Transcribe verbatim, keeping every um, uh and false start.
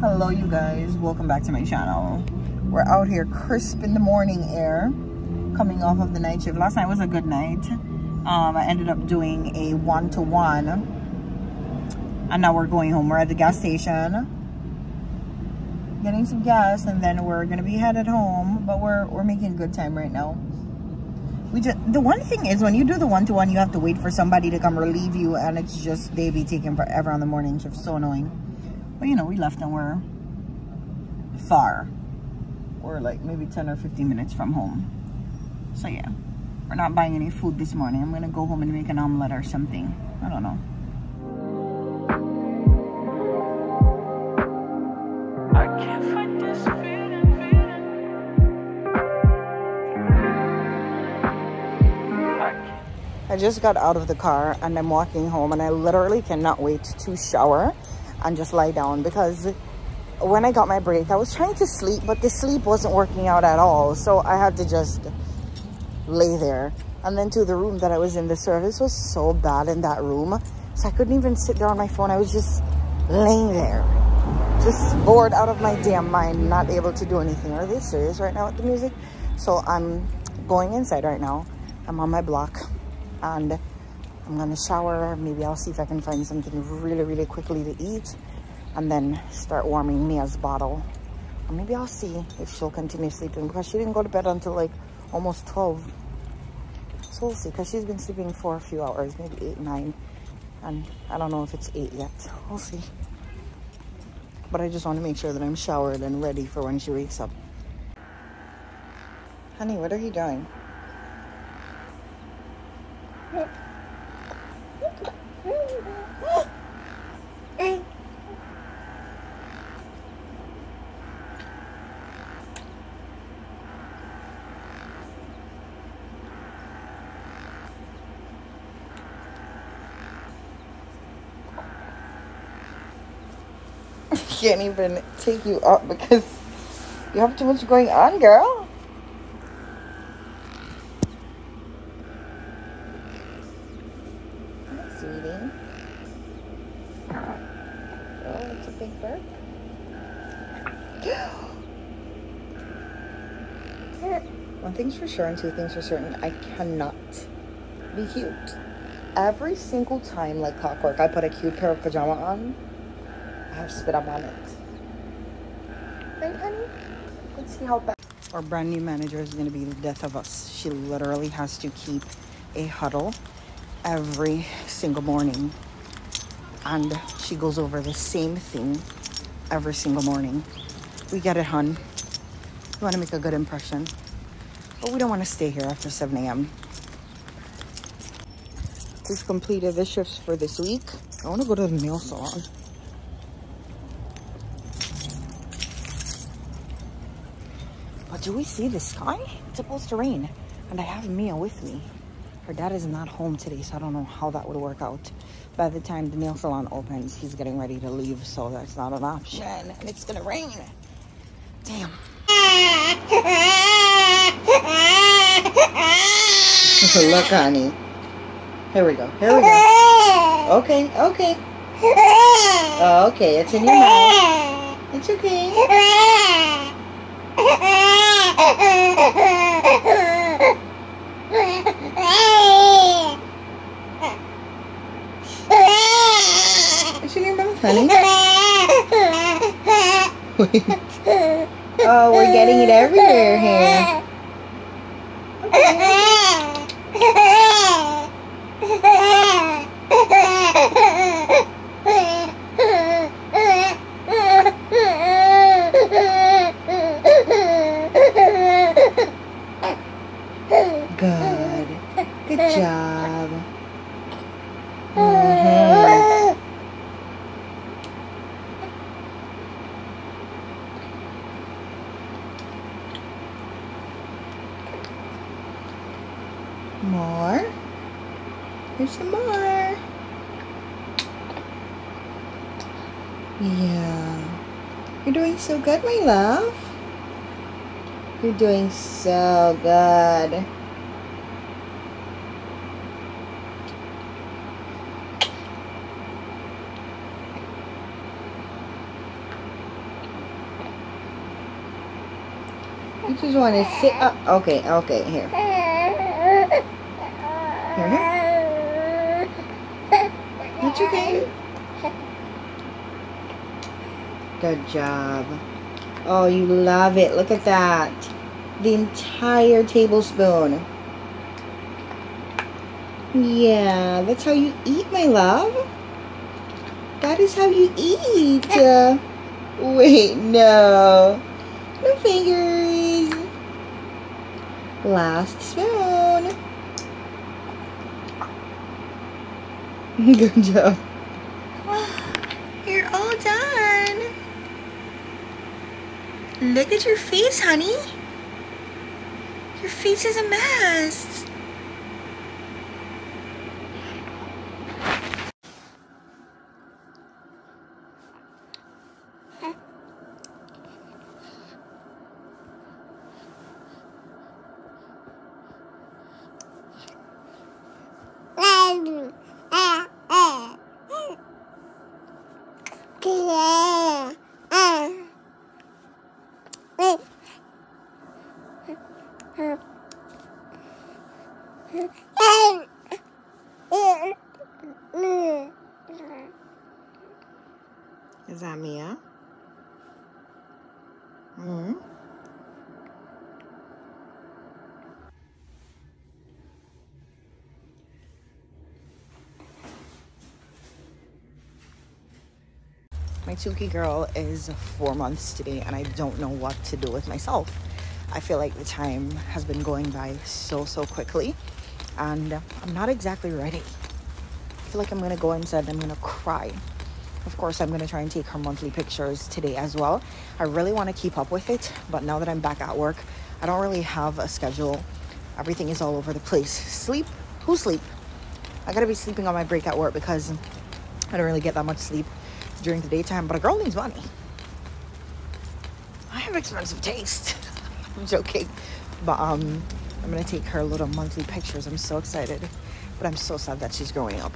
Hello you guys, welcome back to my channel. We're out here crisp in the morning air, coming off of the night shift. Last night was a good night. um I ended up doing a one-to-one and now we're going home. We're at the gas station getting some gas and then we're gonna be headed home, but we're we're making good time right now. We just, the one thing is when you do the one-to-one you have to wait for somebody to come relieve you, and it's just they be taking forever on the morning shift. So annoying. But you know, we left and we're far. We're like maybe ten or fifteen minutes from home. So yeah, we're not buying any food this morning. I'm gonna go home and make an omelet or something. I don't know. I can't fight this feeling, feeling. I can't. I just got out of the car and I'm walking home and I literally cannot wait to shower and just lie down, because when I got my break I was trying to sleep but the sleep wasn't working out at all, so I had to just lay there. And then to the room that I was in, the service was so bad in that room, so I couldn't even sit there on my phone. I was just laying there, just bored out of my damn mind, not able to do anything. Are they serious right now with the music? So I'm going inside right now. I'm on my block and I'm gonna shower. Maybe I'll see if I can find something really, really quickly to eat and then start warming Mia's bottle. Or maybe I'll see if she'll continue sleeping, because she didn't go to bed until like almost twelve. So we'll see, because she's been sleeping for a few hours, maybe eight, nine. And I don't know if it's eight yet, we'll see. But I just wanna make sure that I'm showered and ready for when she wakes up. Honey, what are you doing? Can't even take you up because you have too much going on, girl. Sweetie. Oh, it's a big burp. One thing's for sure and two things for certain. I cannot be cute. Every single time, like clockwork, I put a cute pair of pajama on. Have spit up on it. Right, honey? Let's see how bad. Our brand new manager is going to be the death of us. She literally has to keep a huddle every single morning. And she goes over the same thing every single morning. We get it, hun. We want to make a good impression. But we don't want to stay here after seven A M We've completed the shifts for this week. I want to go to the nail salon. Do we see the sky? It's supposed to rain. And I have Mia with me. Her dad is not home today, so I don't know how that would work out. By the time the nail salon opens, he's getting ready to leave, so that's not an option. And it's gonna rain. Damn. Look, honey. Here we go. Here we go. Okay, okay. Oh, okay, it's in your mouth. It's okay. It's in your mouth, honey. Oh, we're getting it everywhere here. More. Here's some more. Yeah. You're doing so good, my love. You're doing so good. You just want to sit up. Okay, okay, here. Here. That's okay. Good job. Oh, you love it. Look at that. The entire tablespoon. Yeah, that's how you eat, my love. That is how you eat. Uh, wait, no. No fingers. Last spoon. Good job. You're all done. Look at your face, honey. Your face is a mess. Is that Mia? Mm-hmm. My Tukey girl is four months today and I don't know what to do with myself. I feel like the time has been going by so, so quickly and I'm not exactly ready. I feel like I'm gonna go inside and I'm gonna cry. Of course, I'm gonna try and take her monthly pictures today as well. I really wanna keep up with it, but now that I'm back at work, I don't really have a schedule. Everything is all over the place. Sleep, who sleep? I gotta be sleeping on my break at work because I don't really get that much sleep during the daytime, but a girl needs money. I have expensive taste. I'm joking, but um I'm gonna take her little monthly pictures. I'm so excited, but I'm so sad that she's growing up.